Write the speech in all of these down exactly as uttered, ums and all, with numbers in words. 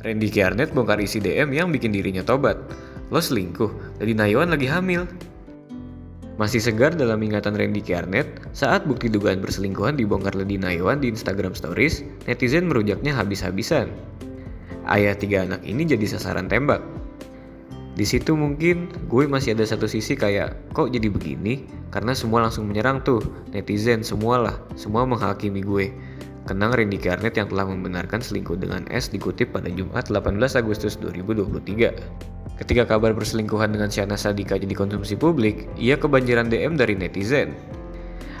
Rendy Kjaernett bongkar isi D M yang bikin dirinya tobat. Lo selingkuh, Lady Nayoan lagi hamil. Masih segar dalam ingatan Rendy Kjaernett saat bukti dugaan berselingkuhan dibongkar Lady Nayoan di Instagram Stories, netizen merujaknya habis-habisan. Ayah tiga anak ini jadi sasaran tembak. Di situ mungkin gue masih ada satu sisi kayak, kok jadi begini? Karena semua langsung menyerang tuh, netizen semualah, semua menghakimi gue. Kenang Rendy Kjaernett yang telah membenarkan selingkuh dengan S dikutip pada Jumat delapan belas Agustus dua ribu dua puluh tiga. Ketika kabar perselingkuhan dengan Syahnaz Sadiqah jadi konsumsi publik, ia kebanjiran D M dari netizen.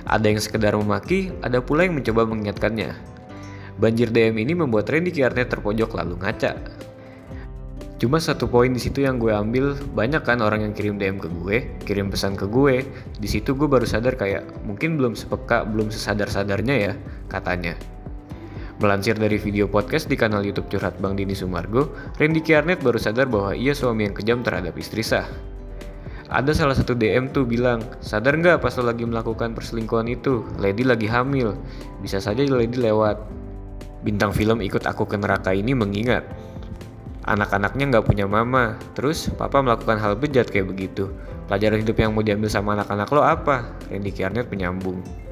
Ada yang sekedar memaki, ada pula yang mencoba mengingatkannya. Banjir D M ini membuat Rendy Kjaernett terpojok lalu ngaca. Cuma satu poin di situ yang gue ambil, banyak kan orang yang kirim D M ke gue, kirim pesan ke gue. Di situ gue baru sadar kayak mungkin belum sepeka, belum sesadar-sadarnya ya, katanya. Melansir dari video podcast di kanal YouTube Curhat Bang Dini Sumargo, Rendy Kjaernett baru sadar bahwa ia suami yang kejam terhadap istri sah. Ada salah satu D M tuh bilang, sadar nggak pas lo lagi melakukan perselingkuhan itu, Lady lagi hamil, bisa saja Lady lewat. Bintang film Ikut Aku ke Neraka ini mengingat, anak-anaknya nggak punya mama, terus papa melakukan hal bejat kayak begitu. Pelajaran hidup yang mau diambil sama anak-anak lo apa? Rendy Kjaernett menyambung.